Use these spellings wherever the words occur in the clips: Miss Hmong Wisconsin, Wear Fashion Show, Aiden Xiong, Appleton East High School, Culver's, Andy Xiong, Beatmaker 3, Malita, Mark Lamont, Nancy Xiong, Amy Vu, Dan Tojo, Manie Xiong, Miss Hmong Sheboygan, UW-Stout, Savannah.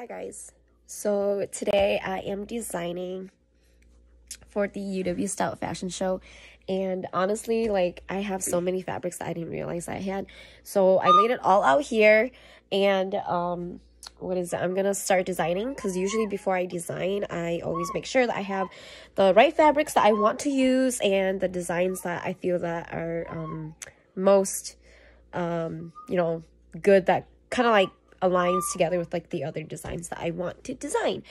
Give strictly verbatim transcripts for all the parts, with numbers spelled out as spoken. Hi guys, so today I am designing for the U W-Stout fashion show, and honestly, like, I have so many fabrics that I didn't realize I had, so I laid it all out here. And um what is it? I'm gonna start designing, because usually before I design, I always make sure that I have the right fabrics that I want to use and the designs that I feel that are um most um you know, good, that kind of like aligns together with like the other designs that I want to design.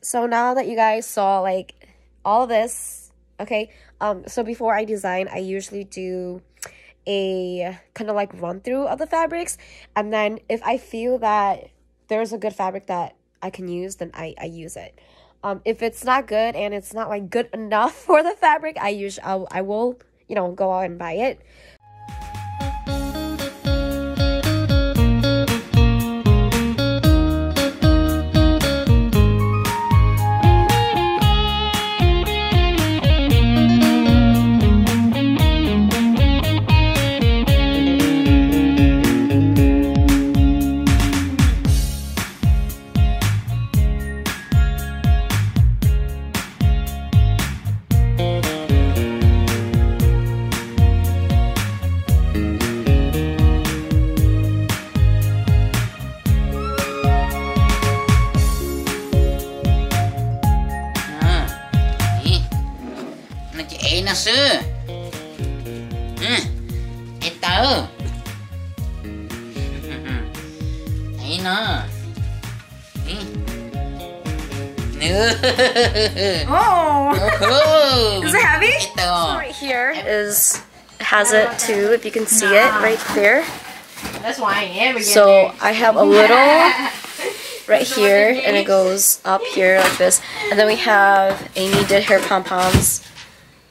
So now that you guys saw like all this, okay, um so before I design, I usually do a kind of like run through of the fabrics, and then if I feel that there's a good fabric that I can use, then I, I use it. Um, if it's not good and it's not like good enough for the fabric, I usually I'll, I will you know, go out and buy it. Oh! Is it heavy? It's right here. Is has it too, if you can see it right there. That's why I am. So I have a little right here, and it goes up here like this. And then we have Amy did her pom poms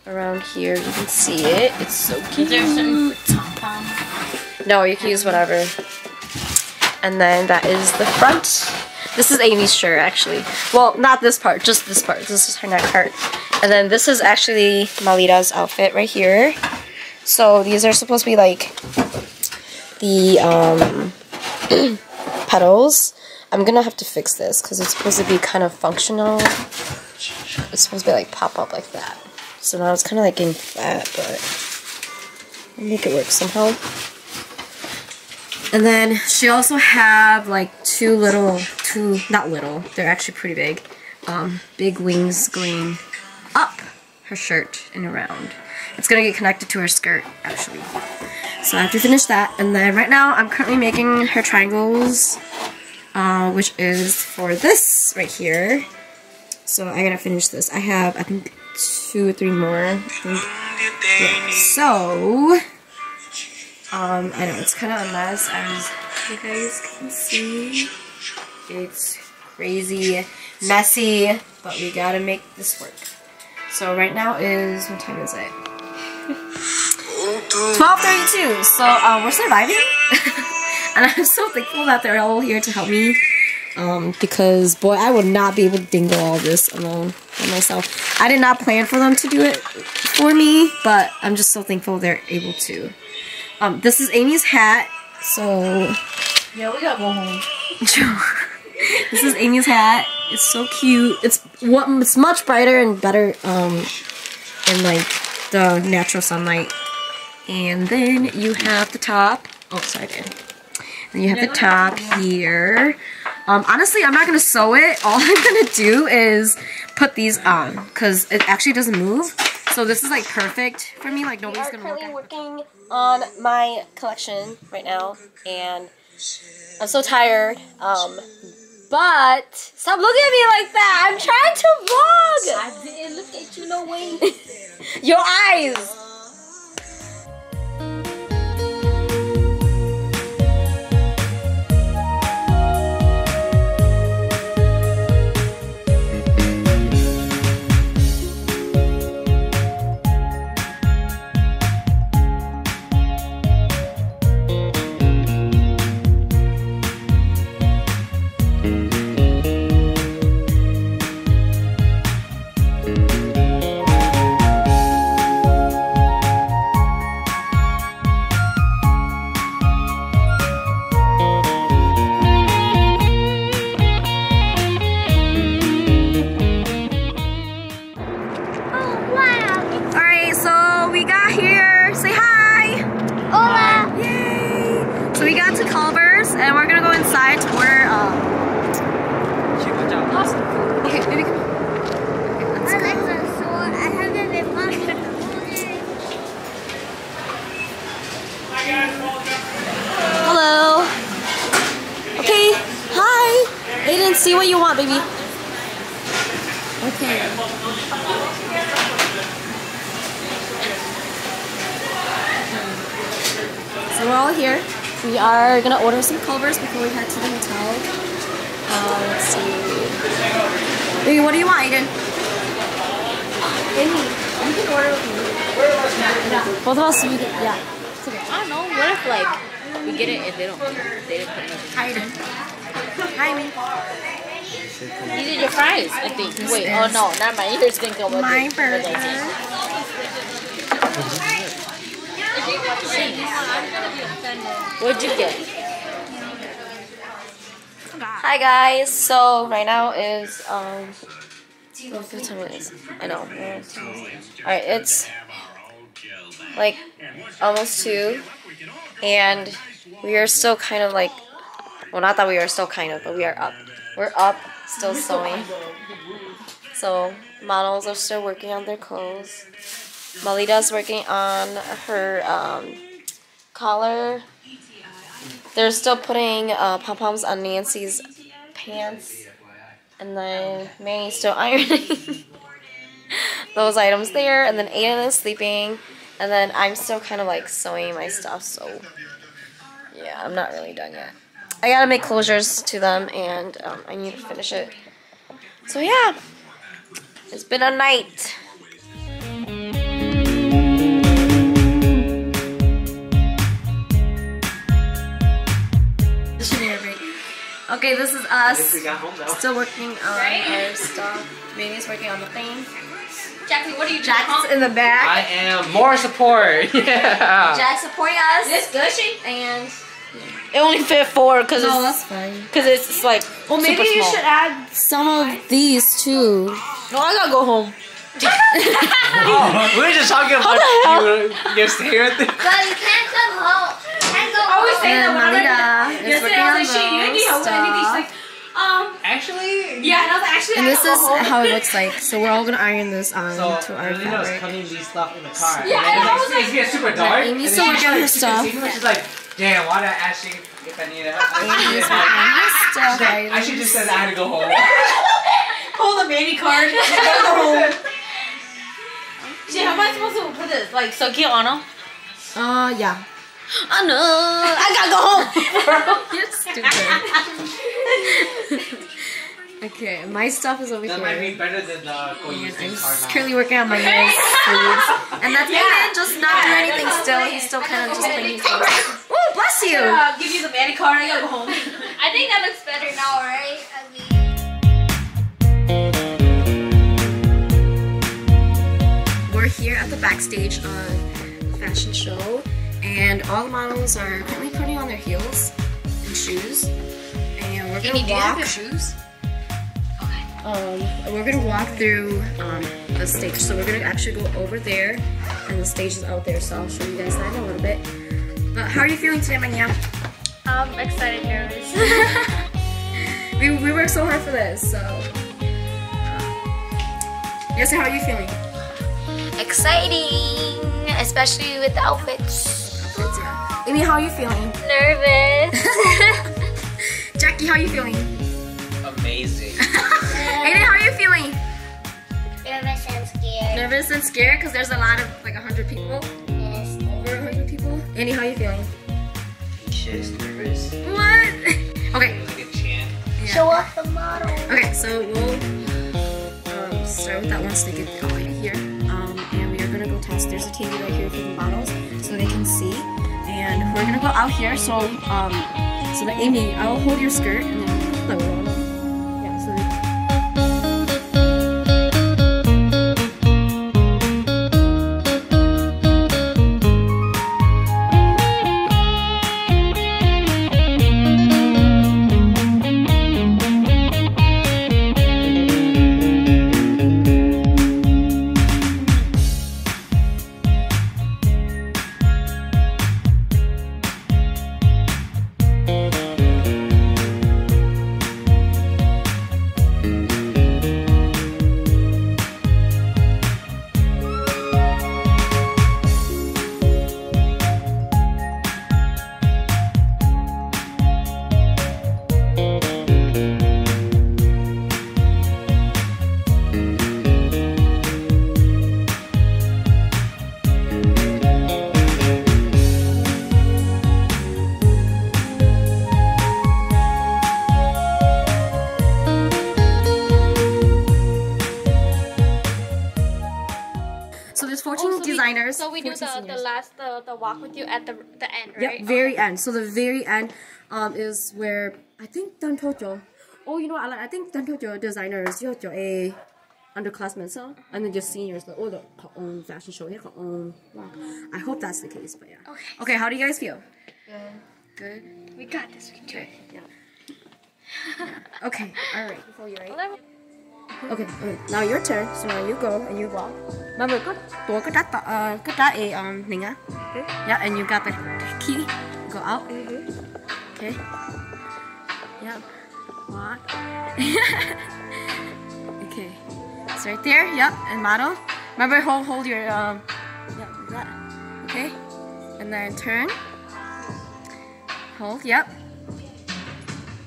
around here. You can see it. It's so cute. No, you can use whatever. And then that is the front. This is Amy's shirt, actually. Well, not this part, just this part. This is her neck part. And then this is actually Malita's outfit right here. So these are supposed to be like the um, petals. I'm gonna have to fix this because it's supposed to be kind of functional. It's supposed to be like pop up like that. So now it's kind of like getting flat, but I'll make it work somehow. And then she also have like two little, two, not little, they're actually pretty big, um, big wings going up her shirt and around. It's going to get connected to her skirt, actually. So I have to finish that. And then right now I'm currently making her triangles, uh, which is for this right here. So I gotta finish this. I have, I think, two or three more. I think. Yeah. So... Um, I know it's kind of a mess, as you guys can see. It's crazy, messy, but we gotta make this work. So right now is, what time is it? twelve thirty-two, so uh, we're surviving. And I'm so thankful that they're all here to help me. Um, because boy, I would not be able to dingle all this alone by myself. I did not plan for them to do it for me, but I'm just so thankful they're able to. Um, this is Amy's hat, so... Yeah, we gotta go home. This is Amy's hat. It's so cute. It's what it's much brighter and better um, in, like, the natural sunlight. And then you have the top. Oh, sorry, Dan. And you have the top here. Um, honestly, I'm not gonna sew it. All I'm gonna do is put these on, because it actually doesn't move. So this is like perfect for me, like nobody's gonna look at it. I'm working on my collection right now, and I'm so tired, um, but stop looking at me like that, I'm trying to vlog! I didn't look at you, no way. Your eyes! Okay. So we're all here. We are gonna order some Culver's before we head to the hotel. Um, let's see. Baby, what do you want, Aiden? Baby, you can order with me. Yeah. Both of us, you can, yeah. It's okay. I don't know. What if like we get it and they don't, they don't put it up? Hi, Aiden. Hi, Aiden. These are your fries, I think. This Wait, oh no, not my ears think of what My this, burger. What'd you get? Hi guys, so right now is, um, what time it is? I know. Alright, it's like almost two, and we are still kind of like, well, not that we are still kind of, but we are up. We're up, still sewing. So, models are still working on their clothes. Malita's working on her um, collar. They're still putting uh, pom-poms on Nancy's pants. And then Manny's still ironing those items there. And then Aiden is sleeping. And then I'm still kind of like sewing my stuff, so yeah, I'm not really done yet. I gotta make closures to them, and um, I need to finish it. So yeah, it's been a night. Okay, this is us. Still working on our stuff. Manny's working on the thing. Jackie, what are you doing? Jack's in the back. I am more support. Yeah. Jack, support us. This gushy and. It only fit four because no, it's because it's like well maybe super you small. Should add some of these too. No, I gotta go home. Oh, we were just talking about you just here. But you can't come home. Can't go home. I always say that when I'm yesterday I was like, you need help with any of these. Like, um, actually, yeah, and I was like, actually. And I this is home. How it looks like. So we're all gonna iron this on so, to our fabric. Melina's cutting these stuff in the car. Yeah, and I was like, it's getting super dark. Amy's still working on her stuff. She's like. Damn, why did I ask you if I needed help? I should just said I had to go home. Pull the baby card. Shit, how am I supposed to put this? Like, so cute, Anna? Uh, yeah. Anna, I gotta go home. You're stupid. Okay, my stuff is over that here. That might be better than the Koyu's thing. I'm currently working on my nails. And that's yeah. Aiden just not yeah, doing anything still. He's still kind of just playing. Bless you! I'll give you the manicure card and I go home. I think that looks better now, right? I mean. We're here at the backstage on the fashion show, and all the models are currently putting on their heels and shoes. And we're gonna Amy, walk. Do you have your shoes? Okay. Um, we're gonna walk through um, the stage. So we're gonna actually go over there, and the stage is out there. So I'll show you guys that in a little bit. But how are you feeling today, Manya? I'm excited, nervous. we, we worked so hard for this, so. Yes, how are you feeling? Exciting, especially with the outfits. Outfits, yeah. Amy, how are you feeling? Nervous. Jackie, how are you feeling? Amazing. Aiden, how are you feeling? Nervous and scared. Nervous and scared, because there's a lot of, like, a hundred people. Andy, how you feeling? Shit's nervous. What? Okay. Like a chant. Yeah. Show off the model. Okay, so we'll um, start with that once they get the idea here. Um, and we are gonna go test. There's a T V right here for the models, so they can see. And we're gonna go out here. So, um, so that Amy, I'll hold your skirt and then the roll. Yeah. So. They designers. So we do the, the last the, the walk with you at the, the end, right? Yep, very okay. end. So the very end um is where I think Dan Tojo. Oh, you know what, I think Dan Tojo designers, you know, a underclassmen, so and then just seniors, like, oh, the her own fashion show, her own walk. I hope that's the case, but yeah. Okay. Okay, how do you guys feel? Good. Good. We got this. We can do it. Yeah. yeah. Okay. All right. Before you right. Okay, okay, now your turn. So now you go and you walk. Remember, go to the um Ninga. Yeah, and you got the key. Go out. Okay. Yeah. Walk. Okay. It's right there. Yep. And model. Remember, hold hold your um. Yeah. That. Okay. And then turn. Hold. Yep.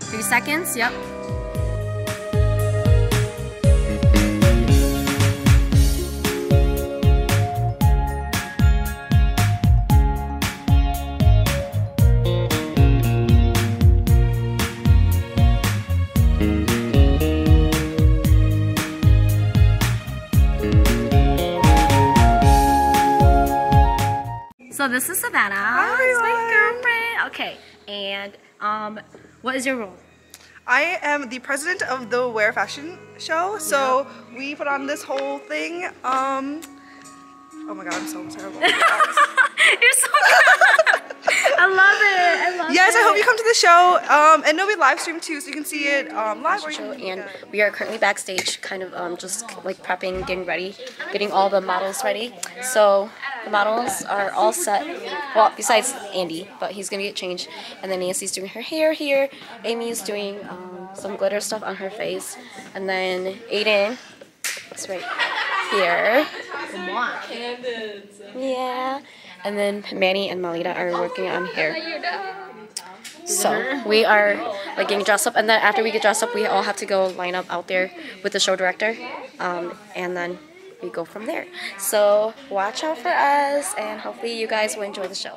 Three seconds. Yep. So this is Savannah. Hi, it's my girlfriend. Okay, and um, what is your role? I am the president of the Wear Fashion Show. So yeah. we put on this whole thing. Um, oh my God, I'm so terrible. You're so good. I love it. I love yes, it. Yes, I hope you come to the show. Um, and it'll be live streamed too, so you can see it um, live. Show and we are currently backstage, kind of um, just like prepping, getting ready, getting all the models ready. So. The models are all set, well, besides Andy, but he's going to get changed. And then Nancy's doing her hair here. Amy's doing um, some glitter stuff on her face. And then Aiden is right here. Yeah. And then Manny and Malita are working on hair. So we are like getting dressed up. And then after we get dressed up, we all have to go line up out there with the show director. Um, and then... we go from there. So watch out for us and hopefully you guys will enjoy the show.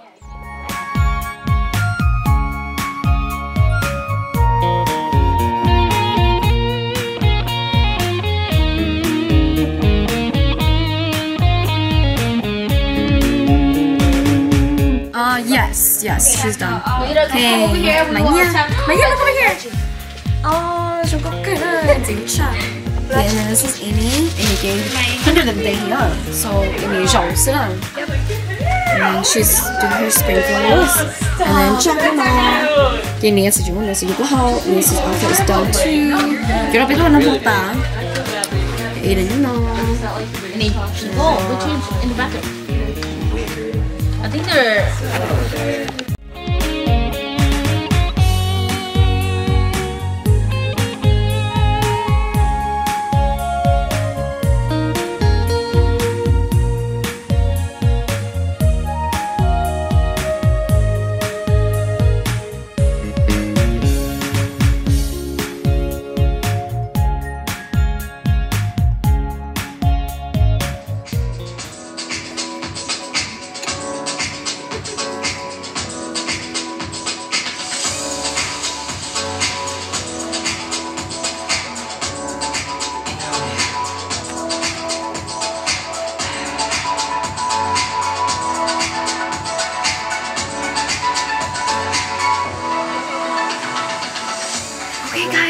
Uh, yes, yes, she's done. Okay, over here, my hair, over here. Oh, so good. Yeah, and then this is Amy, Amy gave one hundred and thirty dollars, so Amy Xiong. And she's doing her spring flowers. And then check them out. Yeah, Nancy Xiong, Nancy Xiong, Nancy's outfit is done too. You're not going to have Aiden, you know. And they change in the bathroom. I think they're...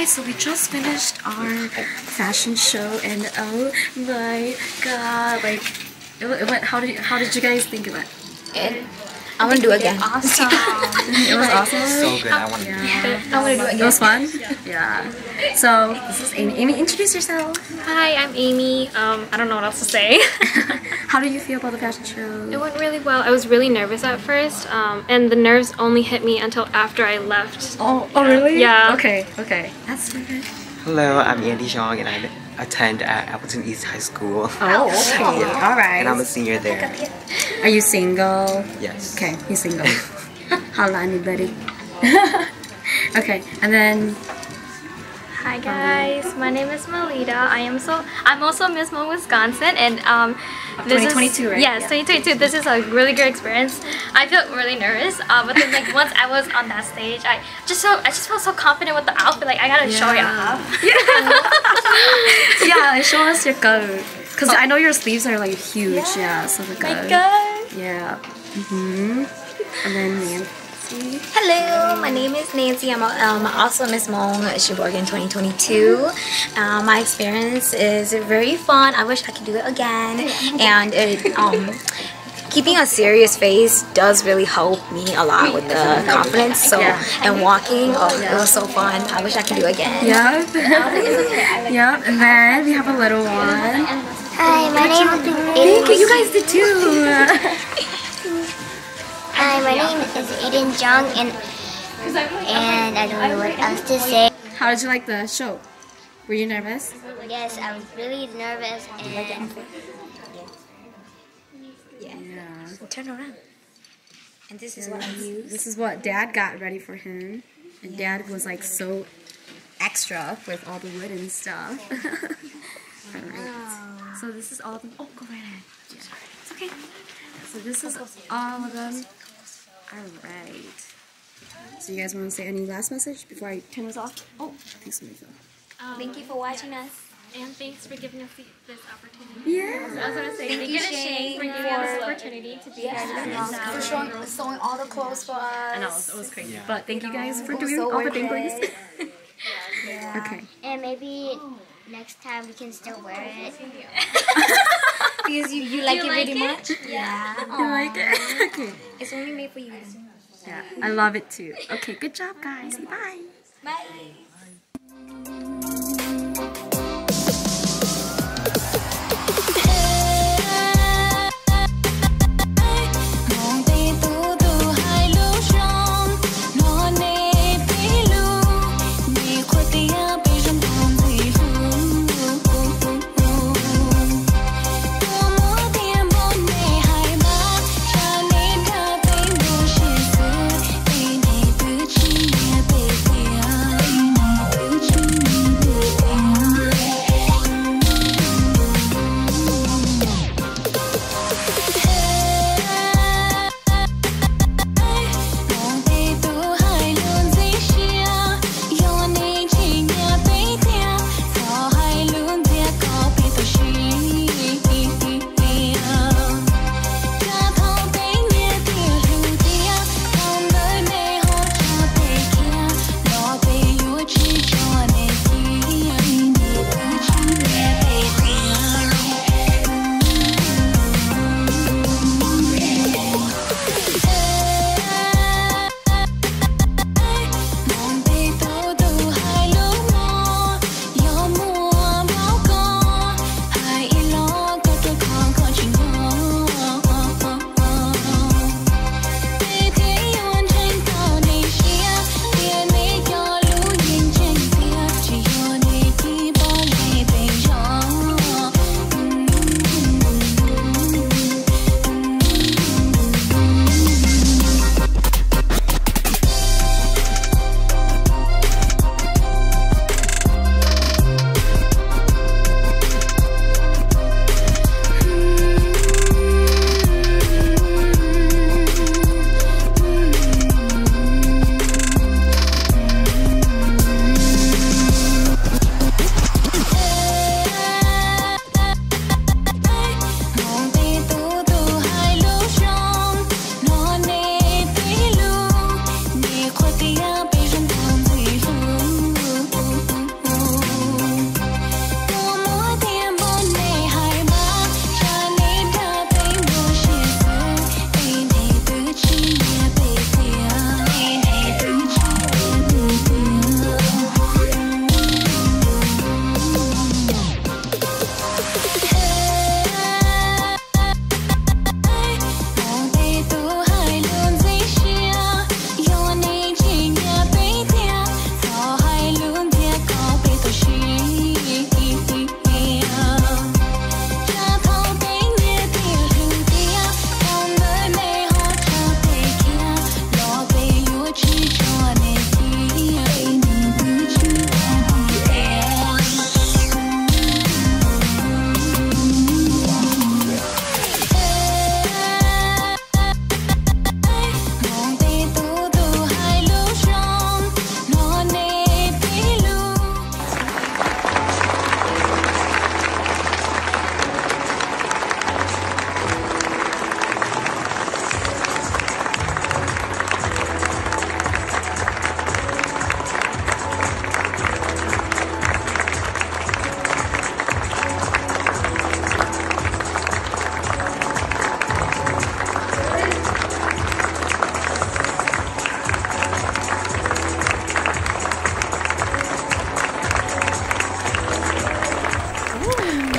So we just finished our fashion show and oh my god, like it, it went, how did you, how did you guys think it went? It, I want to do it again. Awesome. It was awesome. So good. I want to yeah. do it. Yeah. I want to do it again. It was fun. Yeah. yeah. So this is Amy. Amy, introduce yourself. Hi, I'm Amy. Um, I don't know what else to say. How do you feel about the fashion show? It went really well. I was really nervous at first, um, and the nerves only hit me until after I left. Oh, oh, really? Yeah. Okay. Okay. That's good. Hello, I'm Andy Xiong, and I attend at Appleton East High School. Oh, okay. Yeah. All right. And I'm a senior there. Are you single? Yes. Okay, he's single. Holla anybody. Okay, and then... Hi guys, um, my name is Malita. I am so I'm also Miss Hmong Wisconsin, and um, this twenty twenty-two, is, right? Yes, yeah. twenty twenty-two. This is a really great experience. I felt really nervous, uh, but then like once I was on that stage, I just so I just felt so confident with the outfit. Like I gotta yeah. show you off. Yeah, yeah, show us your coat. Because oh. I know your sleeves are like huge. Yeah. yeah so like My a, God. Yeah. Mm-hmm. And then Nancy. Hello, my name is Nancy. I'm um, also Miss Hmong Sheboygan twenty twenty-two. Um, my experience is very fun. I wish I could do it again. And it, um, keeping a serious face does really help me a lot with the confidence. So yeah. and walking, oh, yeah. it was so fun. I wish I could do it again. Yeah. yeah. And then we have a little one. Hi, my name is Aiden. Thank you. You guys did too. Hi, my name is Aiden Xiong, and and I don't know what else to say. How did you like the show? Were you nervous? Yes, I was really nervous. And yeah. yeah. Turn around. And this is and what I used. This is what Dad got ready for him, and yeah. Dad was like so extra with all the wood and stuff. all right. Wow. So this is all of them. Oh, go right ahead. Yeah. It's okay. So this is all of them. Alright. So you guys want to say any last message before I turn this off? Oh, thanks, Amy Vu. Um, Thank you for watching us. And thanks for giving us this opportunity. Yeah. I was going to say, thank you to Shane for giving us this opportunity to be here. Yeah. For showing, sewing all the clothes for us. I know, it was crazy. Yeah. But thank you guys for doing all the things. yeah. Okay. And maybe next time we can still wear it. Because you, you like you it like really it? much? Yeah. yeah. You like it? Okay. It's only made for you. Yeah, I love it too. Okay, good job guys. Bye. Bye.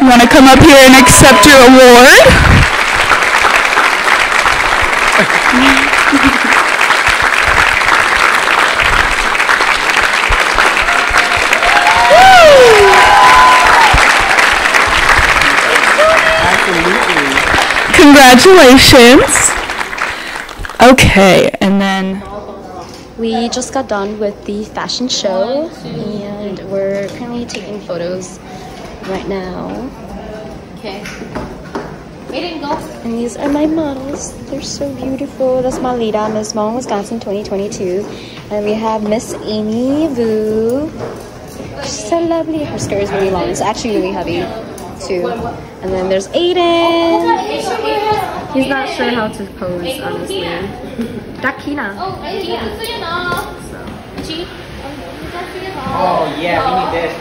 You want to come up here and accept your award? Absolutely. Congratulations. Okay, and then we just got done with the fashion show, and we're currently taking photos right now. Okay. And these are my models. They're so beautiful. That's my leader, Miss Hmong Wisconsin twenty twenty-two. And we have Miss Amy Vu. She's so lovely. Her skirt is really long. It's actually really heavy, too. And then there's Aiden. He's not sure how to pose, honestly. Dakina. Oh, yeah, we need this.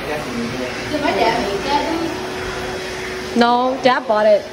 Did my dad make that? No, Dad bought it.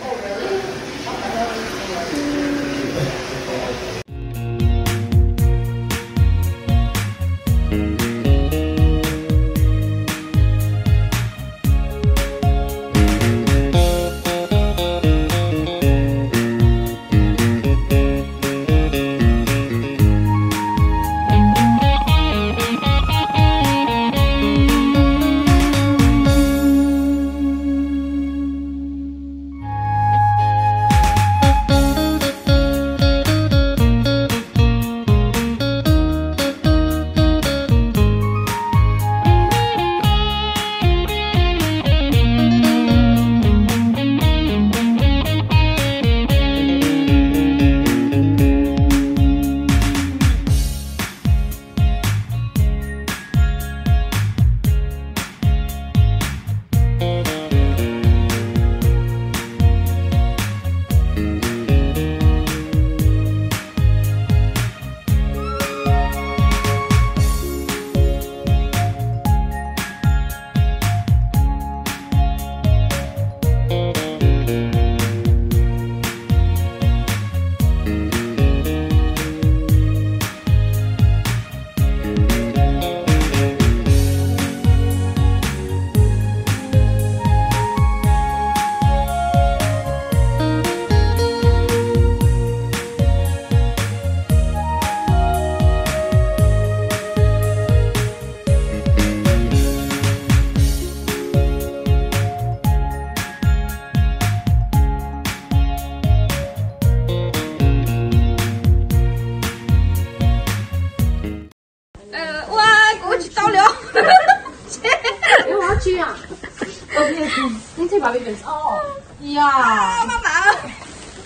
Oh, yeah. Oh, Mama.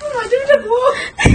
Oh, my